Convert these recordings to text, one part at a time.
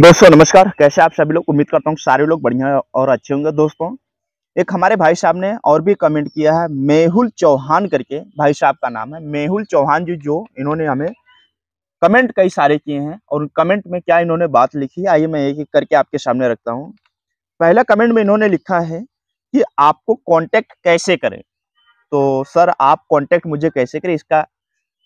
दोस्तों नमस्कार, कैसे आप सभी लोग। उम्मीद करता हूँ सारे लोग बढ़िया और अच्छे होंगे। दोस्तों एक हमारे भाई साहब ने और भी कमेंट किया है, मेहुल चौहान करके भाई साहब का नाम है, मेहुल चौहान जी, जो इन्होंने हमें कमेंट कई सारे किए हैं और उन कमेंट में क्या इन्होंने बात लिखी, आइए मैं एक एक करके आपके सामने रखता हूँ। पहला कमेंट में इन्होंने लिखा है कि आपको कॉन्टेक्ट कैसे करें। तो सर आप कॉन्टेक्ट मुझे कैसे करें, इसका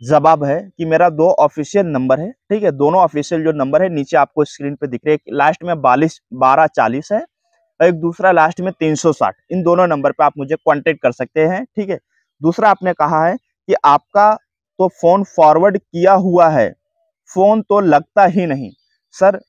जवाब है कि मेरा दो ऑफिशियल नंबर है, ठीक है, दोनों ऑफिशियल जो नंबर है नीचे आपको स्क्रीन पे दिख रहे, एक लास्ट में 1240 है और एक दूसरा लास्ट में 360, इन दोनों नंबर पे आप मुझे कांटेक्ट कर सकते हैं, ठीक है। दूसरा आपने कहा है कि आपका तो फ़ोन फॉरवर्ड किया हुआ है, फ़ोन तो लगता ही नहीं। सर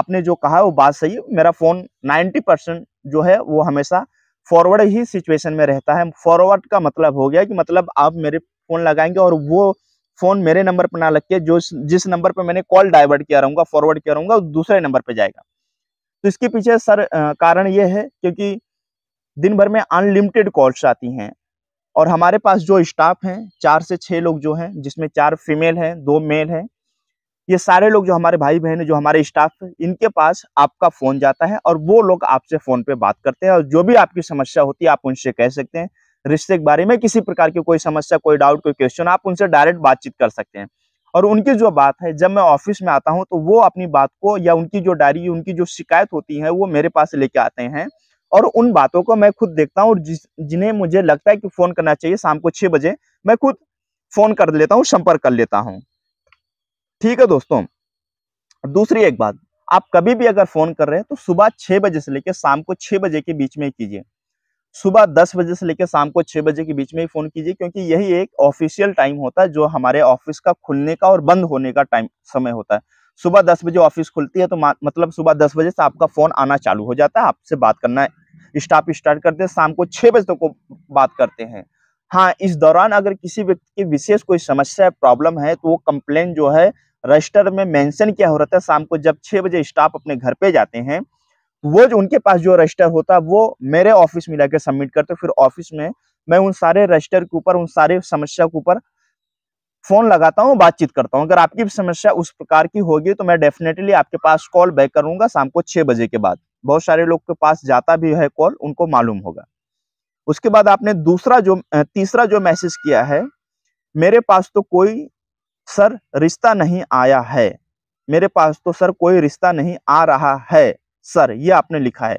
आपने जो कहा वो बात सही है, मेरा फ़ोन 90% जो है वो हमेशा फॉरवर्ड ही सिचुएशन में रहता है। फॉरवर्ड का मतलब हो गया कि मतलब आप मेरे फ़ोन लगाएंगे और वो फ़ोन मेरे नंबर पर ना लग के जो जिस नंबर पर मैंने कॉल डाइवर्ट किया रहूँगा, फॉरवर्ड किया रहूँगा, दूसरे नंबर पर जाएगा। तो इसके पीछे सर कारण ये है क्योंकि दिन भर में अनलिमिटेड कॉल्स आती हैं और हमारे पास जो स्टाफ हैं 4 से 6 लोग जो हैं, जिसमें 4 फीमेल हैं, 2 मेल हैं, ये सारे लोग जो हमारे भाई बहन जो हमारे स्टाफ हैं, इनके पास आपका फ़ोन जाता है और वो लोग आपसे फ़ोन पर बात करते हैं और जो भी आपकी समस्या होती है आप उनसे कह सकते हैं। रिश्ते के बारे में किसी प्रकार की कोई समस्या, कोई डाउट, कोई क्वेश्चन, आप उनसे डायरेक्ट बातचीत कर सकते हैं। और उनकी जो बात है, जब मैं ऑफिस में आता हूं तो वो अपनी बात को या उनकी जो डायरी, उनकी जो शिकायत होती है वो मेरे पास लेके आते हैं और उन बातों को मैं खुद देखता हूं और जिन्हें मुझे लगता है कि फ़ोन करना चाहिए, शाम को 6 बजे मैं खुद फ़ोन कर लेता हूँ, संपर्क कर लेता हूँ, ठीक है दोस्तों। दूसरी एक बात, आप कभी भी अगर फ़ोन कर रहे हैं तो सुबह 6 बजे से लेकर शाम को 6 बजे के बीच में कीजिए, सुबह 10 बजे से लेकर शाम को 6 बजे के बीच में ही फ़ोन कीजिए, क्योंकि यही एक ऑफिशियल टाइम होता है जो हमारे ऑफिस का खुलने का और बंद होने का टाइम समय होता है। सुबह 10 बजे ऑफिस खुलती है तो मतलब सुबह 10 बजे से आपका फ़ोन आना चालू हो जाता है, आपसे बात करना स्टाफ स्टार्ट करते हैं, शाम को 6 बजे तक तो बात करते हैं। हाँ, इस दौरान अगर किसी व्यक्ति की विशेष कोई समस्या है, प्रॉब्लम है, तो वो कंप्लेन जो है रजिस्टर में मेंशन किया हो रहता है। शाम को जब 6 बजे स्टाफ अपने घर पे जाते हैं, वो जो उनके पास जो रजिस्टर होता है वो मेरे ऑफिस में लाकर सबमिट करते, फिर ऑफिस में मैं उन सारे रजिस्टर के ऊपर, उन सारे समस्या के ऊपर फ़ोन लगाता हूँ, बातचीत करता हूँ। अगर आपकी समस्या उस प्रकार की होगी तो मैं डेफिनेटली आपके पास कॉल बैक करूँगा शाम को 6 बजे के बाद। बहुत सारे लोग के पास जाता भी है कॉल, उनको मालूम होगा। उसके बाद आपने तीसरा जो मैसेज किया है, मेरे पास तो कोई सर रिश्ता नहीं आया है, मेरे पास तो सर कोई रिश्ता नहीं आ रहा है सर, ये आपने लिखा है।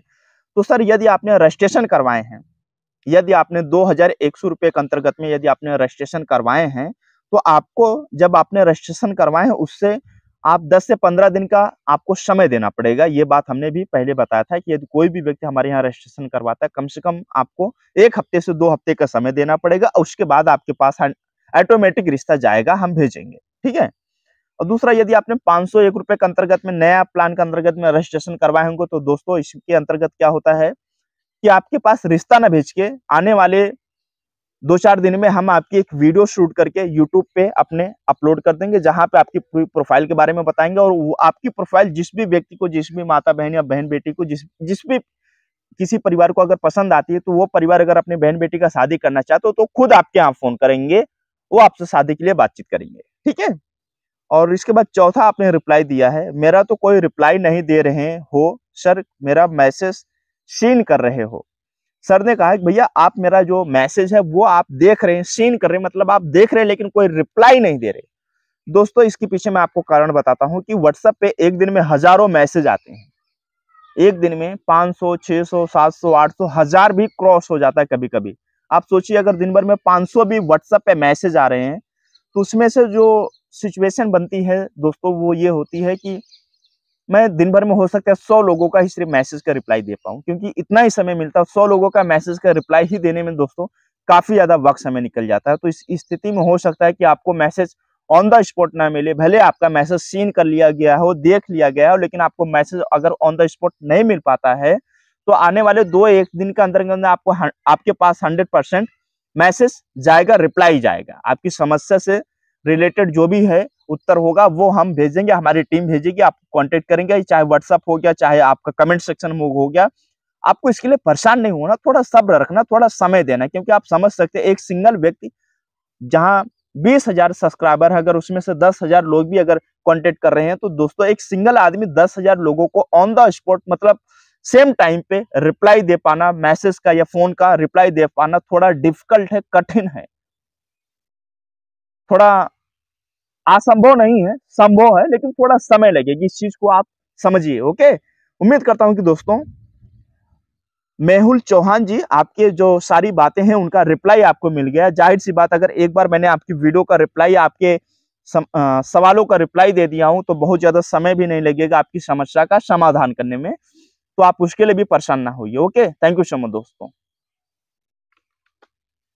तो सर यदि आपने रजिस्ट्रेशन करवाए हैं, यदि आपने 2100 रुपये के अंतर्गत में यदि आपने रजिस्ट्रेशन करवाए हैं तो आपको जब आपने रजिस्ट्रेशन करवाए हैं उससे आप 10 से 15 दिन का आपको समय देना पड़ेगा। ये बात हमने भी पहले बताया था कि यदि कोई भी व्यक्ति हमारे यहाँ रजिस्ट्रेशन करवाता है, कम से कम आपको 1 हफ्ते से 2 हफ्ते का समय देना पड़ेगा, उसके बाद आपके पास ऑटोमेटिक रिश्ता जाएगा, हम भेजेंगे, ठीक है। और दूसरा, यदि आपने 501 रुपये के अंतर्गत में नया प्लान के अंतर्गत में रजिस्ट्रेशन करवाए होंगे तो दोस्तों इसके अंतर्गत क्या होता है कि आपके पास रिश्ता ना भेज के आने वाले 2-4 दिन में हम आपकी एक वीडियो शूट करके यूट्यूब पे अपने अपलोड कर देंगे, जहां पे आपकी पूरी प्रोफाइल के बारे में बताएंगे और वो आपकी प्रोफाइल जिस भी व्यक्ति को, जिस भी माता बहन या बहन बेटी को, जिस भी किसी परिवार को अगर पसंद आती है तो वो परिवार अगर अपने बहन बेटी का शादी करना चाहते हो तो खुद आपके यहाँ फ़ोन करेंगे, वो आपसे शादी के लिए बातचीत करेंगे, ठीक है। और इसके बाद चौथा आपने रिप्लाई दिया है, मेरा तो कोई रिप्लाई नहीं दे रहे हो सर, मेरा मैसेज सीन कर रहे हो। सर ने कहा कि भैया आप मेरा जो मैसेज है वो आप देख रहे हैं, सीन कर रहे हैं, मतलब आप देख रहे हैं लेकिन कोई रिप्लाई नहीं दे रहे। दोस्तों इसके पीछे मैं आपको कारण बताता हूँ कि व्हाट्सएप पे एक दिन में हज़ारों मैसेज आते हैं, एक दिन में 500, 600, 700, 800, 1000 भी क्रॉस हो जाता है कभी कभी। आप सोचिए अगर दिन भर में 500 भी व्हाट्सएप पे मैसेज आ रहे हैं तो उसमें से जो सिचुएशन बनती है दोस्तों वो ये होती है कि मैं दिन भर में हो सकता है 100 लोगों का ही सिर्फ मैसेज का रिप्लाई दे पाऊँ, क्योंकि इतना ही समय मिलता है। 100 लोगों का मैसेज का रिप्लाई ही देने में दोस्तों काफ़ी ज़्यादा वक्त समय निकल जाता है। तो इस स्थिति में हो सकता है कि आपको मैसेज ऑन द स्पॉट ना मिले, भले आपका मैसेज सीन कर लिया गया हो, देख लिया गया हो, लेकिन आपको मैसेज अगर ऑन द स्पॉट नहीं मिल पाता है तो आने वाले 2-1 दिन के अंदर आपको आपके पास 100% मैसेज जाएगा, रिप्लाई जाएगा। आपकी समस्या से रिलेटेड जो भी है उत्तर होगा वो हम भेजेंगे, हमारी टीम भेजेगी, आप कांटेक्ट करेंगे, चाहे व्हाट्सअप हो गया, चाहे आपका कमेंट सेक्शन हो गया। आपको इसके लिए परेशान नहीं होना, थोड़ा सब्र रखना, थोड़ा समय देना, क्योंकि आप समझ सकते हैं एक सिंगल व्यक्ति जहां 20,000 सब्सक्राइबर है, अगर उसमें से 10,000 लोग भी अगर कांटेक्ट कर रहे हैं तो दोस्तों एक सिंगल आदमी 10,000 लोगों को ऑन द स्पॉट मतलब सेम टाइम पे रिप्लाई दे पाना, मैसेज का या फोन का रिप्लाई दे पाना थोड़ा डिफिकल्ट है, कठिन है, थोड़ा असंभव नहीं है, संभव है लेकिन थोड़ा समय लगेगी। इस चीज को आप समझिए। ओके, उम्मीद करता हूं कि दोस्तों मेहुल चौहान जी आपके जो सारी बातें हैं उनका रिप्लाई आपको मिल गया। जाहिर सी बात अगर एक बार मैंने आपकी वीडियो का रिप्लाई, आपके सवालों का रिप्लाई दे दिया हूं तो बहुत ज्यादा समय भी नहीं लगेगा आपकी समस्या का समाधान करने में, तो आप उसके लिए भी परेशान ना होइए। Okay, thank you so much दोस्तों।